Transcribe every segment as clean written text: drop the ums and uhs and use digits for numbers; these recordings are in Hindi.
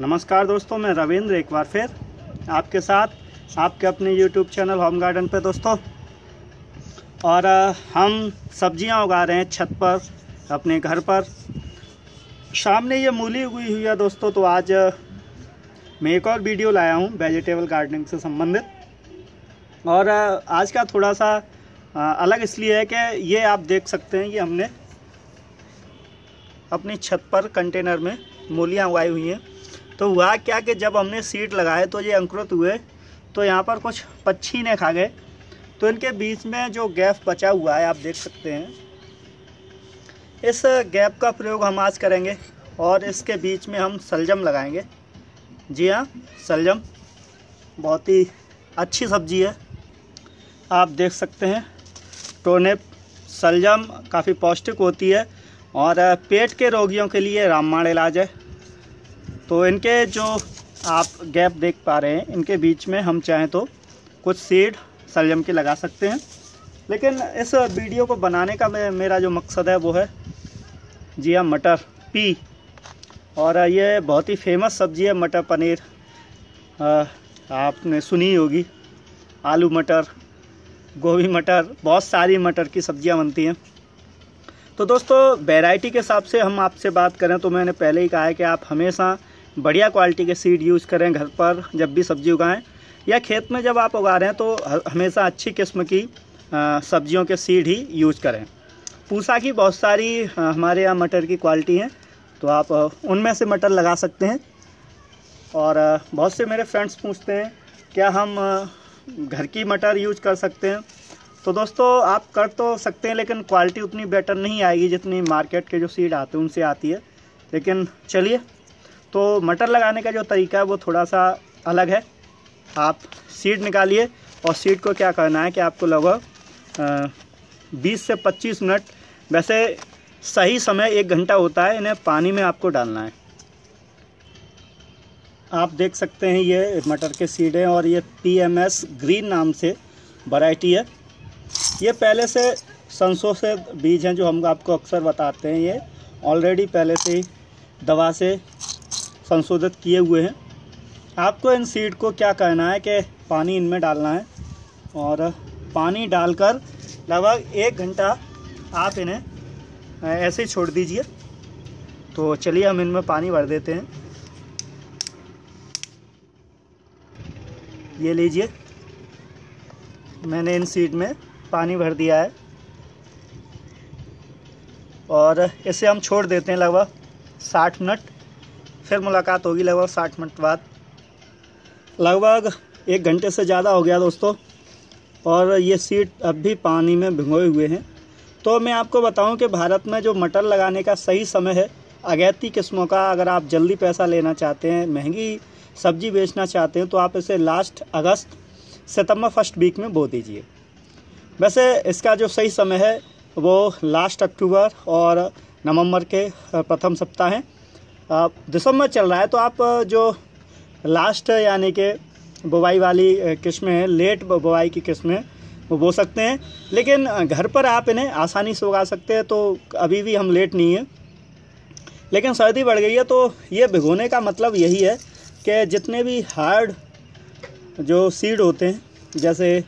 नमस्कार दोस्तों, मैं रविंद्र एक बार फिर आपके साथ आपके अपने YouTube चैनल होम गार्डन पे दोस्तों। और हम सब्जियां उगा रहे हैं छत पर अपने घर पर। सामने ये मूली उगी हुई है दोस्तों। तो आज मैं एक और वीडियो लाया हूं वेजिटेबल गार्डनिंग से संबंधित। और आज का थोड़ा सा अलग इसलिए है कि ये आप देख सकते हैं कि हमने अपनी छत पर कंटेनर में मूलियाँ उगाई हुई हैं। तो हुआ क्या कि जब हमने सीड लगाए तो ये अंकुरित हुए, तो यहाँ पर कुछ पक्षी ने खा गए। तो इनके बीच में जो गैप बचा हुआ है आप देख सकते हैं, इस गैप का प्रयोग हम आज करेंगे। और इसके बीच में हम सलजम लगाएंगे। जी हाँ, सलजम बहुत ही अच्छी सब्जी है। आप देख सकते हैं टोनेप सलजम काफ़ी पौष्टिक होती है और पेट के रोगियों के लिए रामबाण इलाज है। तो इनके जो आप गैप देख पा रहे हैं, इनके बीच में हम चाहें तो कुछ सीड सलजम के लगा सकते हैं। लेकिन इस वीडियो को बनाने का मेरा जो मकसद है वो है जी हाँ, मटर पी। और ये बहुत ही फेमस सब्ज़ी है। मटर पनीर आपने सुनी होगी, आलू मटर, गोभी मटर, बहुत सारी मटर की सब्जियां बनती हैं। तो दोस्तों वैरायटी के हिसाब से हम आपसे बात करें तो मैंने पहले ही कहा है कि आप हमेशा बढ़िया क्वालिटी के सीड यूज़ करें घर पर जब भी सब्जी उगाएं, या खेत में जब आप उगा रहे हैं तो हमेशा अच्छी किस्म की सब्जियों के सीड ही यूज़ करें। पूसा की बहुत सारी हमारे यहाँ मटर की क्वालिटी हैं, तो आप उनमें से मटर लगा सकते हैं। और बहुत से मेरे फ्रेंड्स पूछते हैं क्या हम घर की मटर यूज़ कर सकते हैं। तो दोस्तों आप कर तो सकते हैं, लेकिन क्वालिटी उतनी बेटर नहीं आएगी जितनी मार्केट के जो सीड आते हैं उनसे आती है। लेकिन चलिए, तो मटर लगाने का जो तरीका है वो थोड़ा सा अलग है। आप सीड निकालिए और सीड को क्या करना है कि आपको लगभग 20 से 25 मिनट, वैसे सही समय 1 घंटा होता है, इन्हें पानी में आपको डालना है। आप देख सकते हैं ये मटर के सीड हैं और ये PMS ग्रीन नाम से वैरायटी है। ये पहले से संसों से बीज हैं जो हम आपको अक्सर बताते हैं। ये ऑलरेडी पहले से दवा से संशोधित किए हुए हैं। आपको इन सीड को क्या करना है कि पानी इनमें डालना है और पानी डालकर लगभग 1 घंटा आप इन्हें ऐसे ही छोड़ दीजिए। तो चलिए हम इनमें पानी भर देते हैं। ये लीजिए, मैंने इन सीड में पानी भर दिया है और इसे हम छोड़ देते हैं लगभग 60 मिनट। फिर मुलाकात होगी लगभग 60 मिनट बाद। लगभग 1 घंटे से ज़्यादा हो गया दोस्तों और ये सीड अब भी पानी में भिगोए हुए हैं। तो मैं आपको बताऊं कि भारत में जो मटर लगाने का सही समय है अगैती किस्मों का, अगर आप जल्दी पैसा लेना चाहते हैं, महंगी सब्जी बेचना चाहते हैं, तो आप इसे लास्ट अगस्त सितंबर फर्स्ट वीक में बो दीजिए। वैसे इसका जो सही समय है वो लास्ट अक्टूबर और नवंबर के प्रथम सप्ताह हैं। दिसंबर चल रहा है तो आप जो लास्ट यानी कि बुवाई वाली किस्में हैं, लेट बुवाई की किस्में, वो बो सकते हैं। लेकिन घर पर आप इन्हें आसानी से उगा सकते हैं। तो अभी भी हम लेट नहीं हैं, लेकिन सर्दी बढ़ गई है। तो ये भिगोने का मतलब यही है कि जितने भी हार्ड जो सीड होते हैं, जैसे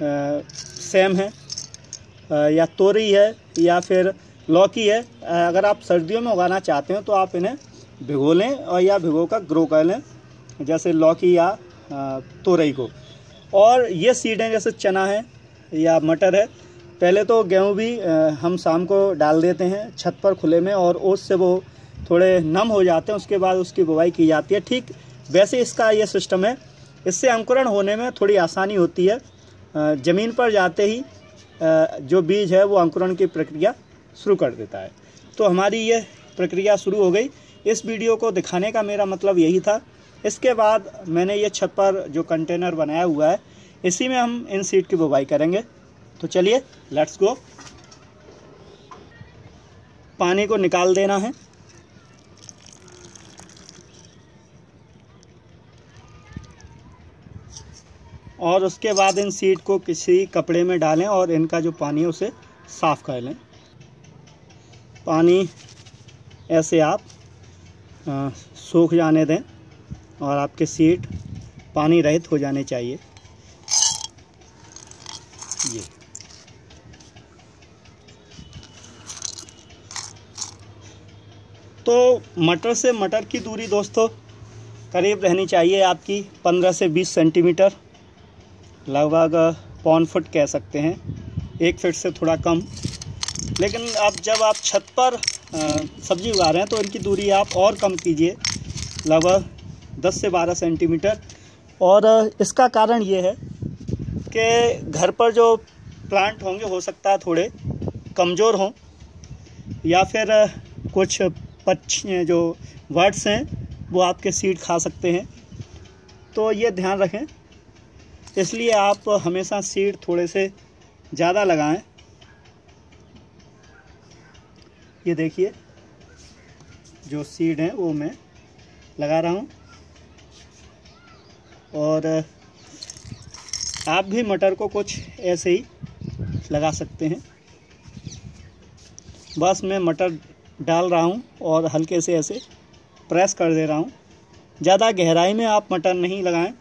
सेम है या तोरी है या फिर लौकी है, अगर आप सर्दियों में उगाना चाहते हो तो आप इन्हें भिगो लें और या भिगो कर ग्रो कर लें, जैसे लौकी या तोरई को। और ये सीडें जैसे चना है या मटर है, पहले तो गेहूं भी हम शाम को डाल देते हैं छत पर खुले में और ओस से वो थोड़े नम हो जाते हैं, उसके बाद उसकी बुवाई की जाती है। ठीक वैसे इसका ये सिस्टम है। इससे अंकुरण होने में थोड़ी आसानी होती है। ज़मीन पर जाते ही जो बीज है वो अंकुरण की प्रक्रिया शुरू कर देता है। तो हमारी ये प्रक्रिया शुरू हो गई। इस वीडियो को दिखाने का मेरा मतलब यही था। इसके बाद मैंने ये छत पर जो कंटेनर बनाया हुआ है, इसी में हम इन सीड की बुवाई करेंगे। तो चलिए लेट्स गो। पानी को निकाल देना है। और उसके बाद इन सीड को किसी कपड़े में डालें और इनका जो पानी है उसे साफ़ कर लें। पानी ऐसे आप सूख जाने दें और आपके सीड पानी रहित हो जाने चाहिए। ये तो मटर से मटर की दूरी दोस्तों करीब रहनी चाहिए आपकी 15 से 20 सेंटीमीटर, लगभग पौन फुट कह सकते हैं, 1 फीट से थोड़ा कम। लेकिन आप जब आप छत पर सब्जी उगा रहे हैं तो इनकी दूरी आप और कम कीजिए, लगभग 10 से 12 सेंटीमीटर। और इसका कारण ये है कि घर पर जो प्लांट होंगे हो सकता है थोड़े कमज़ोर हों, या फिर कुछ पक्षी जो वर्ड्स हैं वो आपके सीड खा सकते हैं, तो ये ध्यान रखें। इसलिए आप हमेशा सीड थोड़े से ज़्यादा लगाएं। ये देखिए जो सीड हैं वो मैं लगा रहा हूँ, और आप भी मटर को कुछ ऐसे ही लगा सकते हैं। बस मैं मटर डाल रहा हूँ और हल्के से ऐसे प्रेस कर दे रहा हूँ, ज़्यादा गहराई में आप मटर नहीं लगाएं।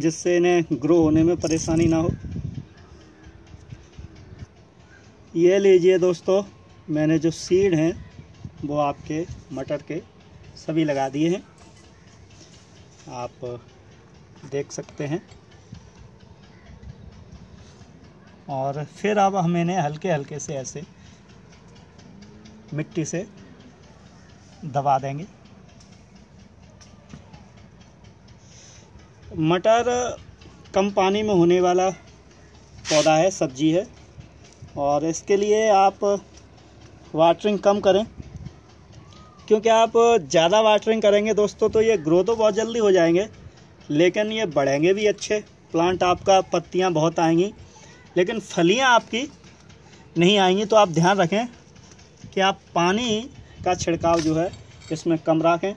जिससे इन्हें ग्रो होने में परेशानी ना हो। ये लीजिए दोस्तों, मैंने जो सीड हैं वो आपके मटर के सभी लगा दिए हैं, आप देख सकते हैं। और फिर अब हम इन्हें हल्के हल्के से ऐसे मिट्टी से दबा देंगे। मटर कम पानी में होने वाला पौधा है, सब्जी है, और इसके लिए आप वाटरिंग कम करें, क्योंकि आप ज़्यादा वाटरिंग करेंगे दोस्तों तो ये ग्रो तो बहुत जल्दी हो जाएंगे, लेकिन ये बढ़ेंगे भी अच्छे। प्लांट आपका पत्तियां बहुत आएंगी लेकिन फलियां आपकी नहीं आएंगी। तो आप ध्यान रखें कि आप पानी का छिड़काव जो है इसमें कम रखें।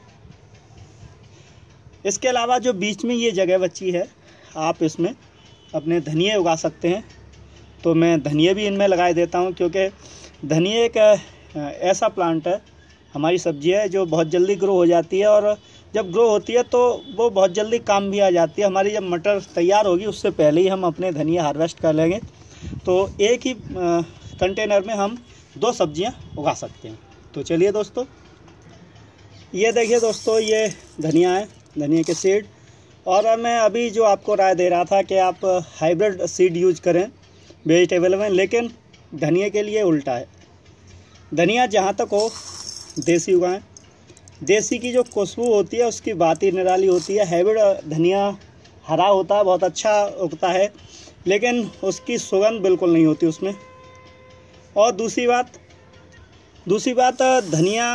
इसके अलावा जो बीच में ये जगह बची है आप इसमें अपने धनिए उगा सकते हैं। तो मैं धनिए भी इनमें लगा देता हूँ, क्योंकि धनिए एक ऐसा प्लांट है, हमारी सब्जी है जो बहुत जल्दी ग्रो हो जाती है, और जब ग्रो होती है तो वो बहुत जल्दी काम भी आ जाती है। हमारी जब मटर तैयार होगी उससे पहले ही हम अपने धनिए हार्वेस्ट कर लेंगे। तो एक ही कंटेनर में हम 2 सब्जियाँ उगा सकते हैं। तो चलिए दोस्तों, ये देखिए दोस्तों ये धनिया है, धनिया के सीड। और मैं अभी जो आपको राय दे रहा था कि आप हाइब्रिड सीड यूज़ करें वेजिटेबल में, लेकिन धनिया के लिए उल्टा है। धनिया जहाँ तक हो देसी उगाएं। देसी की जो खुशबू होती है उसकी बात ही निराली होती है। हाइब्रिड धनिया हरा होता है, बहुत अच्छा उगता है, लेकिन उसकी सुगंध बिल्कुल नहीं होती उसमें। और दूसरी बात धनिया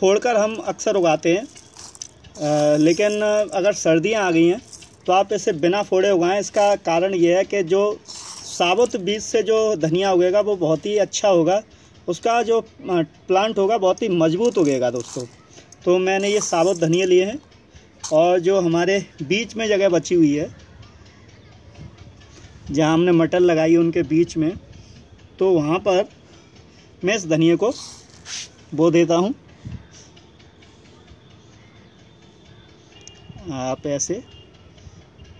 फोड़कर हम अक्सर उगाते हैं, लेकिन अगर सर्दियां आ गई हैं तो आप इसे बिना फोड़े उगाएं। इसका कारण यह है कि जो साबुत बीज से जो धनिया उगेगा वो बहुत ही अच्छा होगा, उसका जो प्लांट होगा बहुत ही मजबूत उगेगा दोस्तों। तो मैंने ये साबुत धनिया लिए हैं, और जो हमारे बीच में जगह बची हुई है जहाँ हमने मटर लगाई उनके बीच में, तो वहाँ पर मैं इस धनिया को बो देता हूँ। आप ऐसे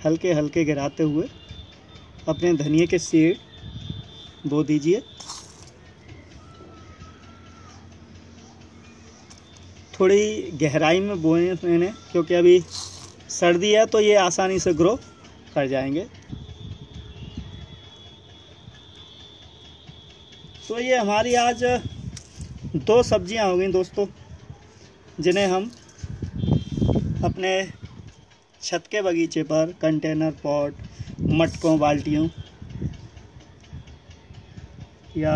हल्के हल्के गिराते हुए अपने धनिया के सीड बो दीजिए। थोड़ी गहराई में बोएं इन्हें, क्योंकि अभी सर्दी है तो ये आसानी से ग्रो कर जाएंगे। तो ये हमारी आज 2 सब्जियां हो गई दोस्तों, जिन्हें हम अपने छत के बगीचे पर कंटेनर, पॉट, मटकों, बाल्टियों या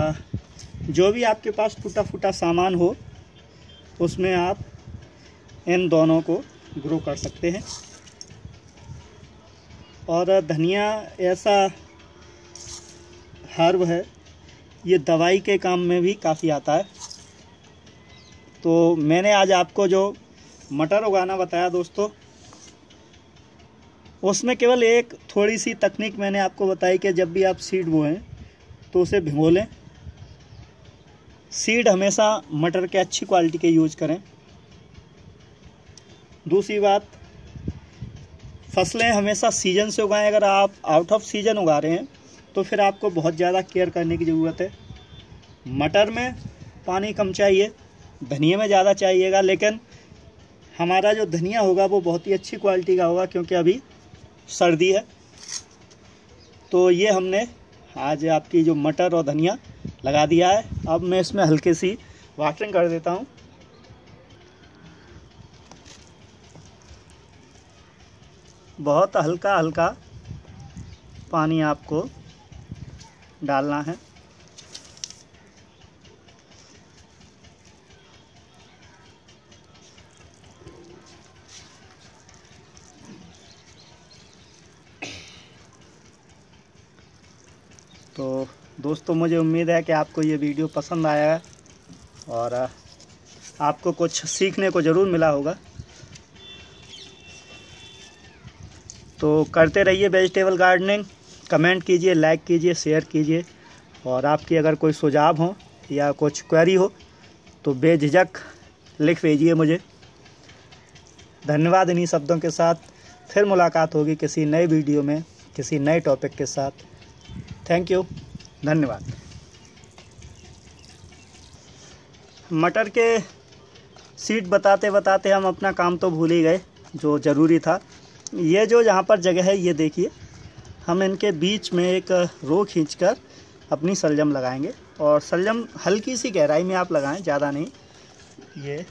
जो भी आपके पास टूटा फूटा सामान हो उसमें आप इन दोनों को ग्रो कर सकते हैं। और धनिया ऐसा हर्ब है, ये दवाई के काम में भी काफ़ी आता है। तो मैंने आज आपको जो मटर उगाना बताया दोस्तों, उसमें केवल एक थोड़ी सी तकनीक मैंने आपको बताई कि जब भी आप सीड बोएं तो उसे भिगो लें। सीड हमेशा मटर के अच्छी क्वालिटी के यूज करें। दूसरी बात, फसलें हमेशा सीजन से उगाएं। अगर आप आउट ऑफ सीजन उगा रहे हैं तो फिर आपको बहुत ज़्यादा केयर करने की ज़रूरत है। मटर में पानी कम चाहिए, धनिया में ज़्यादा चाहिएगा, लेकिन हमारा जो धनिया होगा वो बहुत ही अच्छी क्वालिटी का होगा क्योंकि अभी सर्दी है। तो ये हमने आज आपकी जो मटर और धनिया लगा दिया है। अब मैं इसमें हल्की सी वाटरिंग कर देता हूँ। बहुत हल्का हल्का पानी आपको डालना है। तो दोस्तों, मुझे उम्मीद है कि आपको ये वीडियो पसंद आया है और आपको कुछ सीखने को ज़रूर मिला होगा। तो करते रहिए वेजिटेबल गार्डनिंग। कमेंट कीजिए, लाइक कीजिए, शेयर कीजिए और आपकी अगर कोई सुझाव हो या कुछ क्वेरी हो तो बेझिझक लिख भेजिए मुझे। धन्यवाद। इन्हीं शब्दों के साथ फिर मुलाकात होगी किसी नए वीडियो में, किसी नए टॉपिक के साथ। थैंक यू, धन्यवाद। मटर के सीड बताते बताते हम अपना काम तो भूल ही गए जो ज़रूरी था। ये जो यहाँ पर जगह है, ये देखिए, हम इनके बीच में एक रो खींचकर अपनी सलजम लगाएंगे और सलजम हल्की सी गहराई में आप लगाएं, ज़्यादा नहीं। ये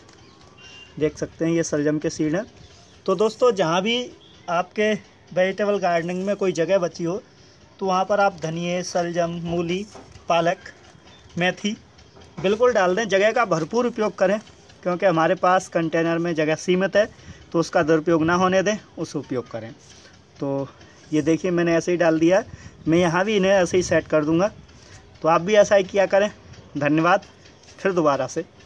देख सकते हैं, ये सलजम के सीड हैं। तो दोस्तों, जहाँ भी आपके वेजिटेबल गार्डनिंग में कोई जगह बची हो तो वहाँ पर आप धनिए, सलजम, मूली, पालक, मेथी बिल्कुल डाल दें। जगह का भरपूर उपयोग करें क्योंकि हमारे पास कंटेनर में जगह सीमित है, तो उसका दुरुपयोग ना होने दें, उसका उपयोग करें। तो ये देखिए, मैंने ऐसे ही डाल दिया। मैं यहाँ भी इन्हें ऐसे ही सेट कर दूँगा। तो आप भी ऐसा ही किया करें। धन्यवाद। फिर दोबारा से